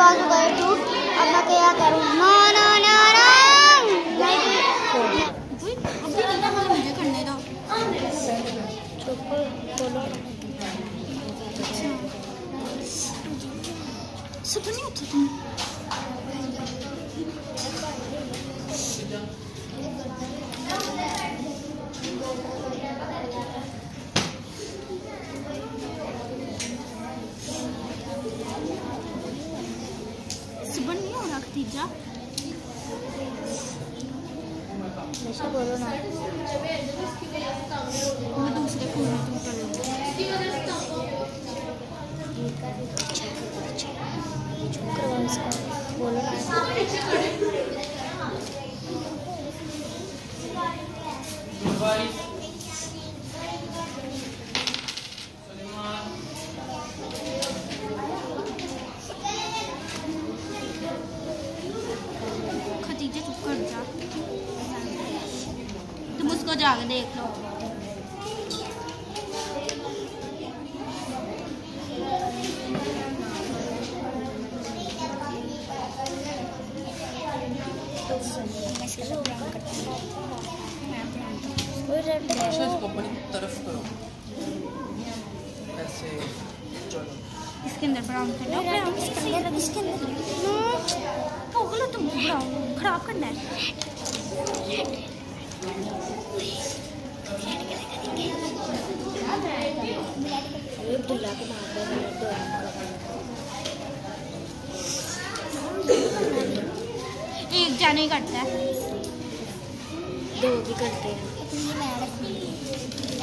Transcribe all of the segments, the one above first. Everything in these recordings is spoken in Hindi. बाजू गए तू, अब मैं क्या करूँ? ना ना ना ना मुझे करने दो। नहीं होता तुम सुबह नहीं हो रहा तीजा बोलो ना। मैं दूसरे फोन में तुम करो। उसको जाके देख लो। इसको बड़ी तरफ करो। ऐसे चलो। इसके अंदर ब्राउन कर। इसके अंदर पोगलो तुम ब्राउन खराब करना है। एक जाने करता है, दो भी करते हैं।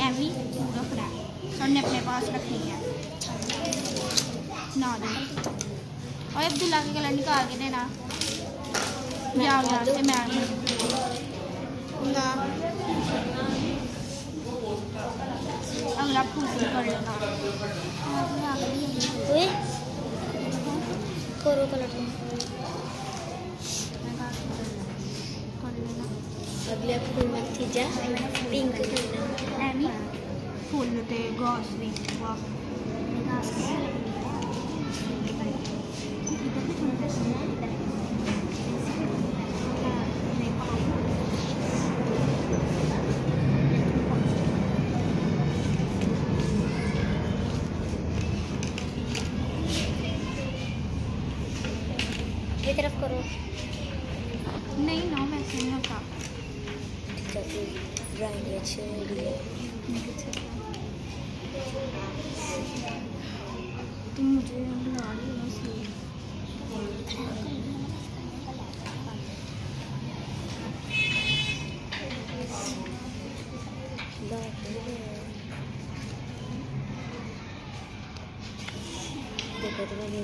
एवी पूरा खराब सबने अपने पास रखनी है ना दो। और अब्दुल्ला के कलर निकाल के देना। जाओ यहाँ से मैं अगला पूरी कर लेना। करो कलर अगला फूल में थीजा पिंक करना। एमी फूल ते गॉस भी ये तरफ करो। नहीं ना वैसे नहीं होता। ठीक है तो ड्राइंग अच्छे हो गए। तुम मुझे बना रही हो तो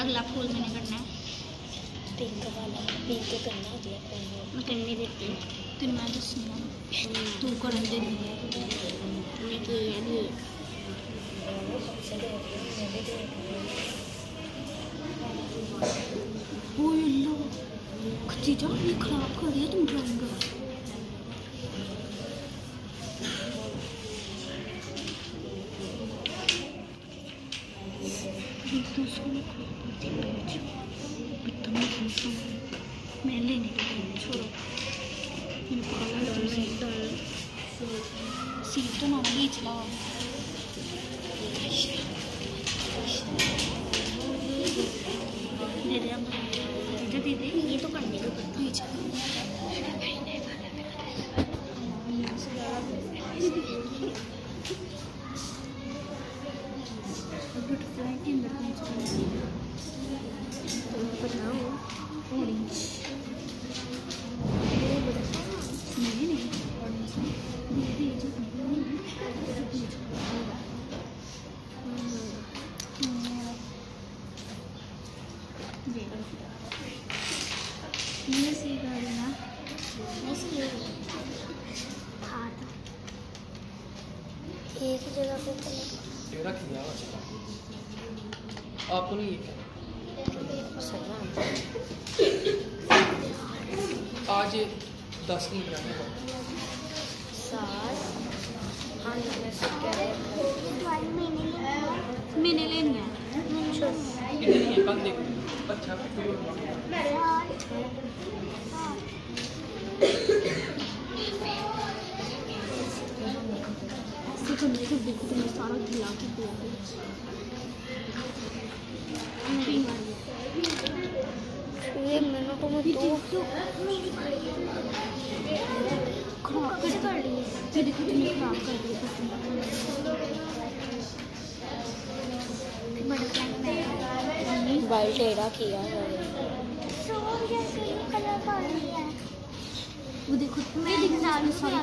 अगला फूल मैंने करना है पिंक वाला। पिंक करना अगला मैं करने देती हूँ। तुम मैं तो सुना तू कर दे खराब कर दिया तुम ड्राइंग। दूसरों ने कोई बोलती बेचो बट तुम्हें दूसरों मैं लेने के लिए छोड़ो इनको अलग दूसरे डर सीट तो ना बीच लाओ दे दे हम दे दे दे ये तो करने को बीच एक जगह पे तेरा क्या हुआ आपको नहीं आज 10 मिनट मैंने लेनी है अच्छा देखो सारा गिला के बाल टेढ़ा किया वो देखो पूरे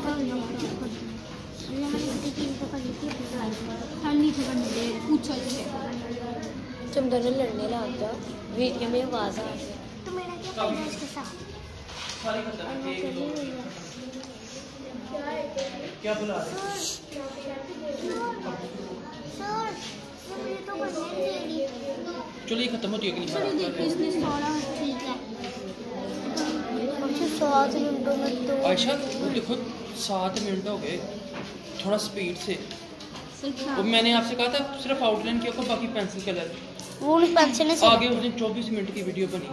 तुम दोनों लड़ने लग जाओ वीडियो में आवाज आ रही है तो मेरा क्या है इसके साथ क्या बुला रहे सर मुझे तो बनने देगी चलो ये खत्म होती है कि नहीं देखो इसने सारा ठीक है अच्छा 7 मिनटों में तो आयशा देखो 7 मिनट हो गए थोड़ा स्पीड से वो मैंने आपसे कहा था सिर्फ आउटलाइन किया को बाकी पेंसिल कलर वो पेंसिल ने आगे उसने 24 मिनट की वीडियो बनी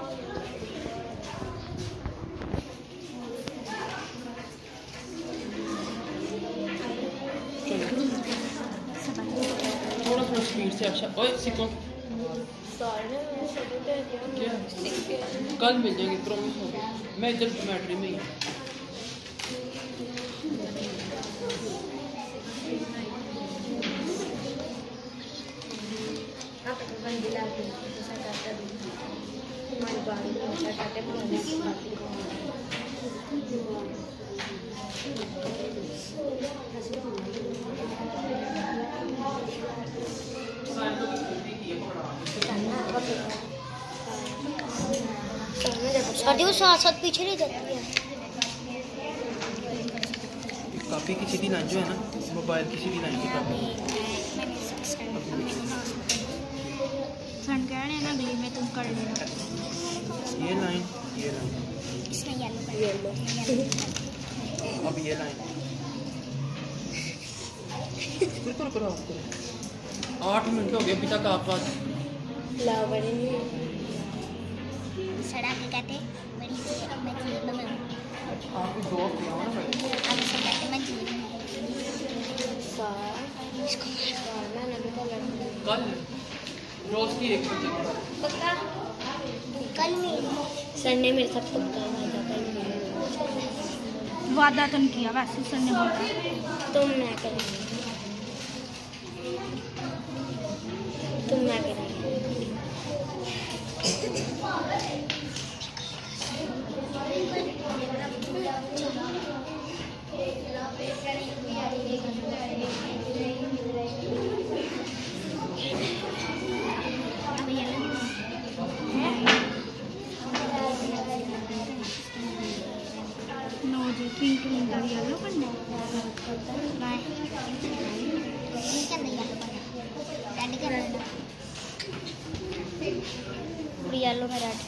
थोड़ा स्पीड से अच्छा ओए सीखो कल मिल जाएंगे प्रॉमिस हो गया मैं इधर ज्योमेट्री में ही साथ पीछे नहीं जाती है काफी किसी दिन जो है ना मोबाइल किसी दिन ना अगले में तुम कर लेना ये लाइन इसमें येलो अब ये लाइन पर 8 मिनट हो गए अभी तक आप पास लावणी सड़ा के कहते मेरी से अब मैं जेल में हूं आप दो किया ना भाई अब से कहते मैं जेल में हूं सर इसको मारना नहीं तो लड़ना कल रोज की एक बजे पक्का कल में सर ने मेरे साथ पक्का वादा तुम किया वैसे सर ने बोला तुम ना करेंगे येलो में रेड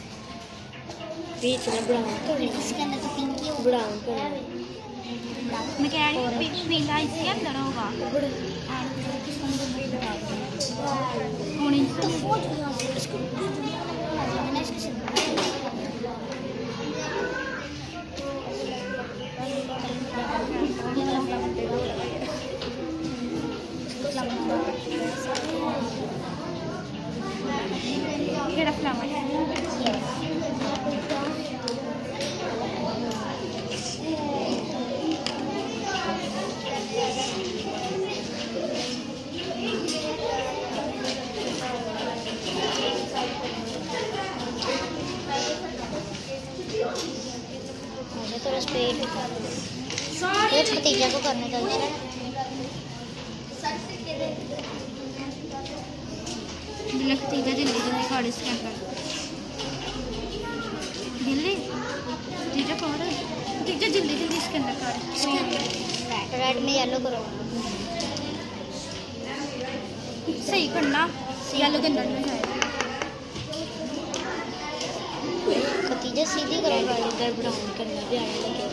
बीच में ब्राउन तो इसके अंदर पिंक ब्राउन मैं कह रही हूँ पिंगा इसके अंदर होगा भतीजा को करने चल दे रहा है भतीजा जल्दी जल्दी काट इसके अंदर जल्दी भतीजा कौन भतीजा जल्दी जल्दी इसके अंदर काट रेड में येलो करो सही करना येलो के अंदर में जाए भतीजा सीधी करेगा इधर ब्राउन करना भी आने लगेगा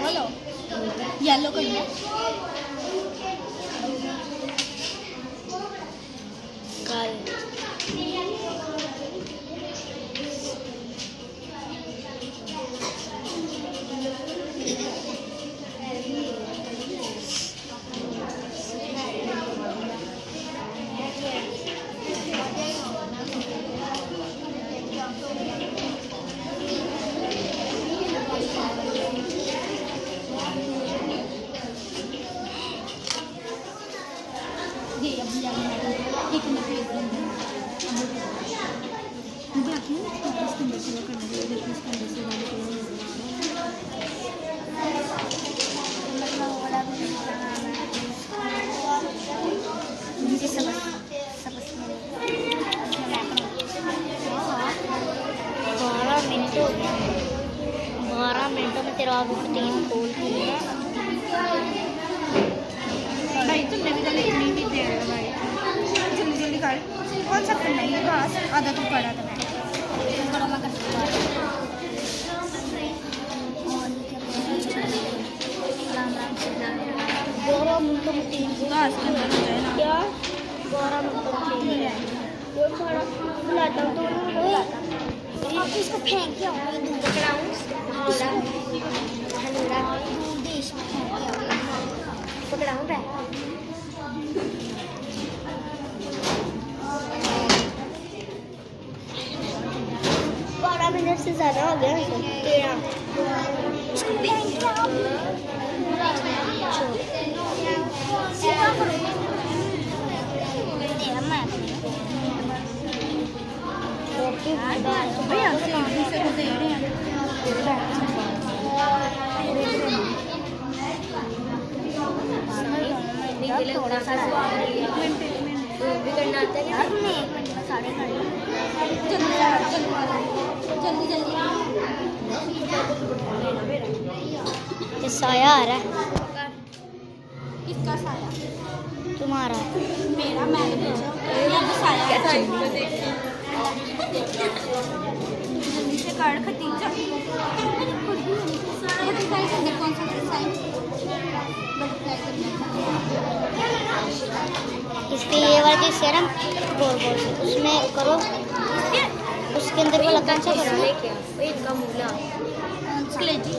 बोलो येलो करना आधा तो पड़ा था इसको फेंक के पकड़ाऊँ मिनट से ज़्यादा हो गया थोड़ा सा करना आता है जल्दी जल्दी ये साया आ रहा है किसका साया तुम्हारा मेरा मैंने भेजा ये तो साया है जल्दी से कार्ड खतीजा बटरफ्लाई के अंदर कौन सा साइन बटरफ्लाई करना इस पे ये वाला सीरम गोल गोल उसमें करो उसके अंदर वाला कौन सा करो इनका मूला क्लेजी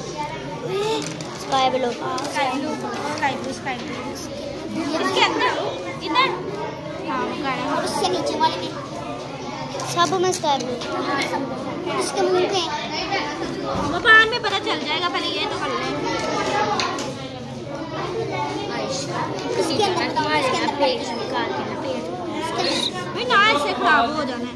स्काई ब्लू इसके अंदर इधर हां गाना और उससे नीचे वाले में सब में स्काई ब्लू इसके मुंह पे भगवान में पता चल जाएगा पहले ये तो कर ले आयशा इसके अंदर तुम्हारे ना पेट निकाल देना पेट भाई ना ऐसे खराब हो जाना है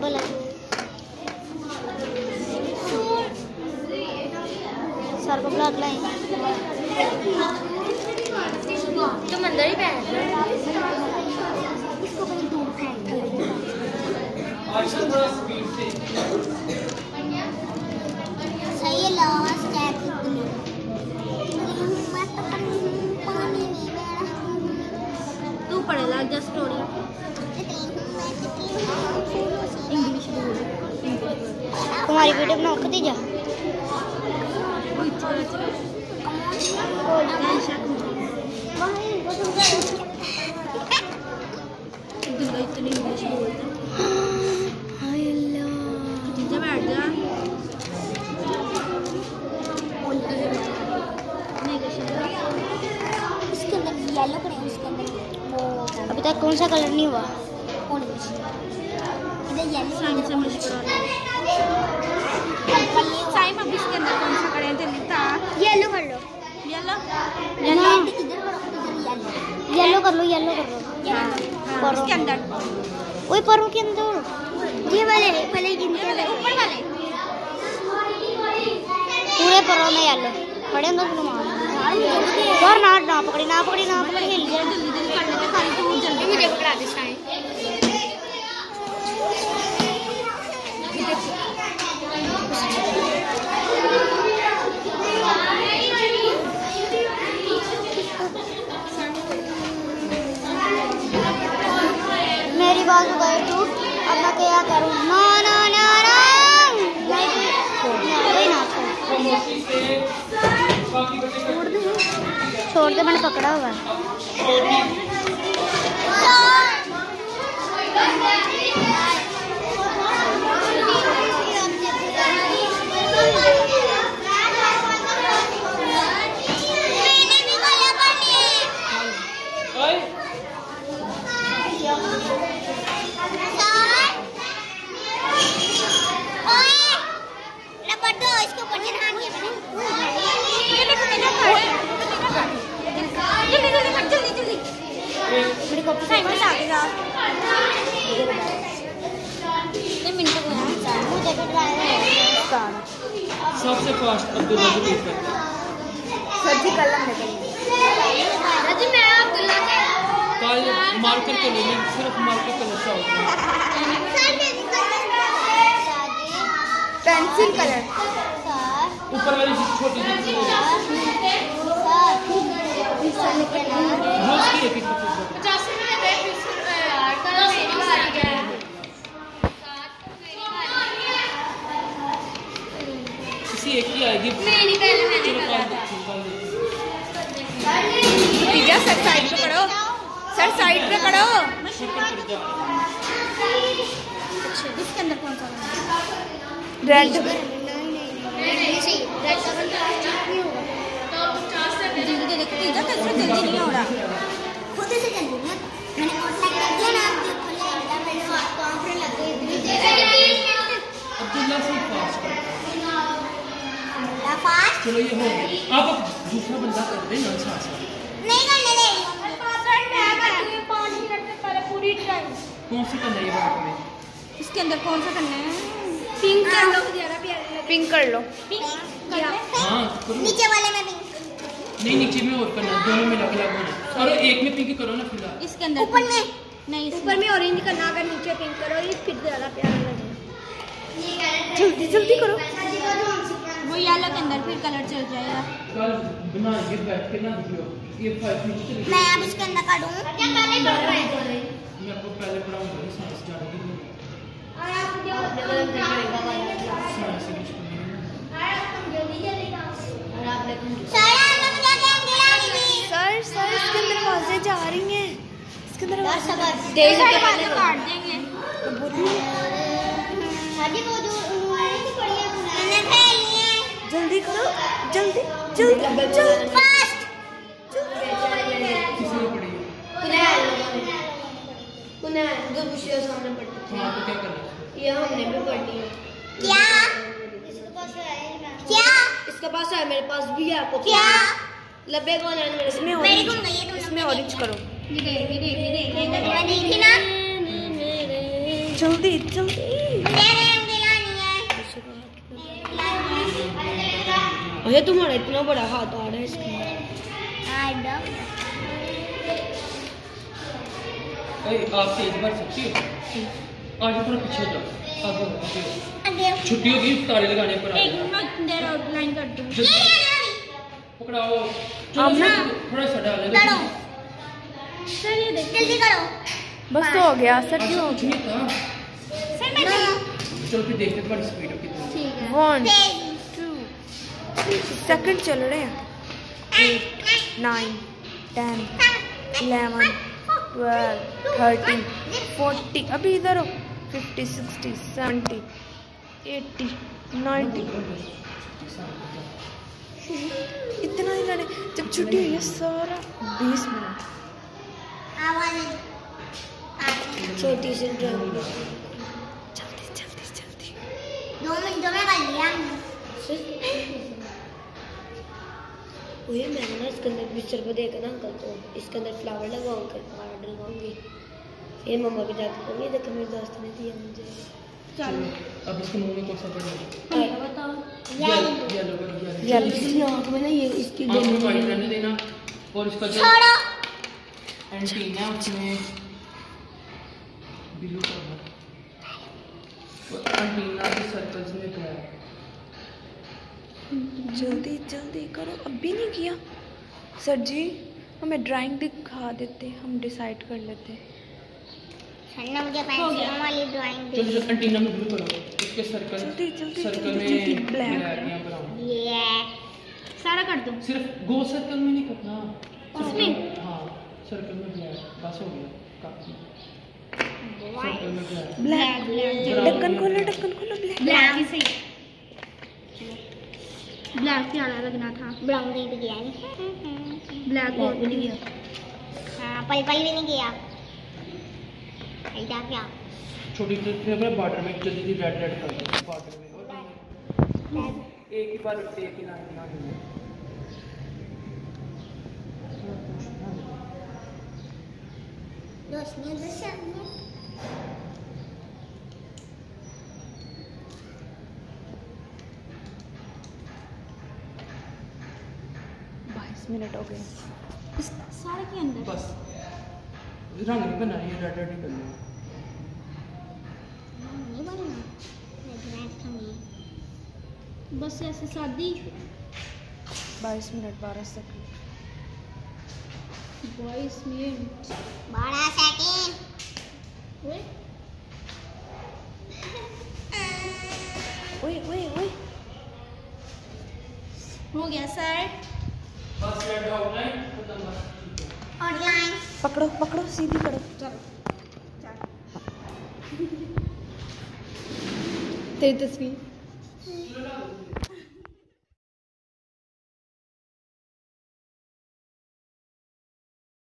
बोला सर को ब्लॉक लाइन तुम अंदर ही पहन इसको कहीं दूर फेंक सही लास्ट स्टेप तू पढ़ेला जस्ट स्टोरी इंग्लिश में तुम्हारी वीडियो बना के दीजा अभी तक कौन सा कलर नहीं हुआ येलो कर लो येलो के अंदर वही परों के अंदर ये वाले पहले ऊपर वाले पूरे परों में येलो पड़े अंदर और ना पकड़ी जल्दी करने के खाली तू जल्दी मुझे पकड़ा दे शायद मेरी बाजू गई तू अब मैं क्या करूँ ना ना ना ना वही ना छोड़ दे मैंने पकड़ा हुआ सबसे फास्ट अब्दुल्ला की टीम है सजी कलम है रजी मैं अब्दुल्ला के कल मार्कर को ले लें सिर्फ मार्कर कलर सा होगा पेंसिल कलर ऊपर वाली छोटी सी है एक ही आएगी मैंने पहले मैंने सर साइड पे करो इसके अंदर कौन सा रेड नहीं हो रहा खुद से कर दूंगा मैंने कांटेक्ट किया ना चलो ये हो गया आप दूसरा बंदा कर दे ना साथ नहीं करने दे मैं 5 मिनट से पहले पूरी ट्राई कौन सी करना है ये बात में इसके अंदर कौन सा करना है पिंक कर लो ज्यादा प्यारा पिंक कर लो पिंक कर हां नीचे वाले में पिंक नहीं नीचे में और करना दोनों में अलग-अलग और एक में पिंक करो ना फिलहाल इसके अंदर ऊपर में नहीं ऊपर में ऑरेंज करना अगर नीचे पिंक करो ये फिर ज्यादा प्यारा लगेगा ये कलर जल्दी जल्दी करो वो येलो के अंदर फिर कलर चल जाएगा कल बिना ये बैठ के ना दिखो ये फाइव मिनट चलेगी मैं अब इसके अंदर का दूं क्या पहले पढ़ रहे हैं मैं आपको पहले पढ़ाऊंगा साइंस जानेगी और आप सर इसके अंदर आवाजें जा रही हैं इसके अंदर आवाज तेज आवाज काट देंगे शादी को जो उन्होंने की पड़ी है मैंने पहले जल्दी करो जल्दी जल्दी जल्दी फास्ट कुना जो विषय सामने पड़ते थे क्या करना ये हमने भी पढ़ी है क्या इसके पास है क्या इसके पास है मेरे पास भी है क्या लबे कौन है मेरे इसमें मेरी कौन गई है तो इसमें ऑरेंज करो ये देख ये देखी ना जल्दी जल्दी अरे तुम्हारा इतना बड़ा हाथ आ रहा है इसका आप तेज बढ़ सकती हो आज थोड़ा पीछे जाओ छुट्टी होगी तारे लगाने पर एक मिनट आउटलाइन कर दूं पकड़ाओ थोड़ा सा डालो सर ये देखो जल्दी करो, बस हो गया सर, क्यों हो गया सर, मैं चल के देखते थोड़ी स्पीड कितनी, ठीक है 1 2 सेकंड चल रहे हैं 8 9 10 11 12 13 14 अभी इधर हो 50 60 70 80 90 इतना ही मैंने जब छुट्टी हुई है सारा 20 मिनट छोटी सी जल्दी जल्दी जल्दी 2 मिनटों में बन गया। वही मैंने ना इसके अंदर पिक्चर को देखा ना अंकल को, इसके अंदर फ्लावर लगाऊंगा, फ्लावर डलवाऊंगी, ये मम्मा के जाके कहूँगी देखो मेरे दोस्त ने दिया मुझे। चलो अब इसको मम्मी को सब बताओ, येलो इसकी आंख में ना ये इसकी डैमेज देना और इसका जो एंटीना उसमें ब्लू कलर और एंटीना के सर्कल्स में कलर। जल्दी जल्दी करो, अब भी नहीं किया सर जी, हमें ड्राइंग दिखा देते, हम डिसाइड कर लेते। मुझे पेंसिल वाली ड्राइंग चलो एंटीना में ब्लू करो, इसके सर्कल सर्कल में ब्लैक, ये सारा कर दो, सिर्फ गो सर्कल में नहीं करना उसमें, हां सर्कल में ब्लैक बस हो गया काफी। ब्लैक ब्लैक ढक्कन खोलो, ढक्कन खोलो, ब्लैक ब्लैक ही सही, ब्लैक ही आना लगना था, ब्राउन नहीं गया, नहीं ब्लैक हो भी नहीं गया, हां पर्पल भी नहीं गया, क्या छोटी बॉर्डर में जल्दी रेड रेड कर दो बॉर्डर में, और एक ही बार एक ही ना रोशनी बाईस मिनट हो गए सारे के अंदर, बस रंग नहीं बना रही है, रेड रेड ही करना है। बस ऐसे शादी 22 मिनट 12 सेकंड 22 मिनट 12 सेकंड। ओए ओए ओए ओए हो गया सर, बस रेड डॉट लाइन खत्म, बस और लाइन पकड़ो पकड़ो सीधी करो, चलो चलो तेरी तस्वीर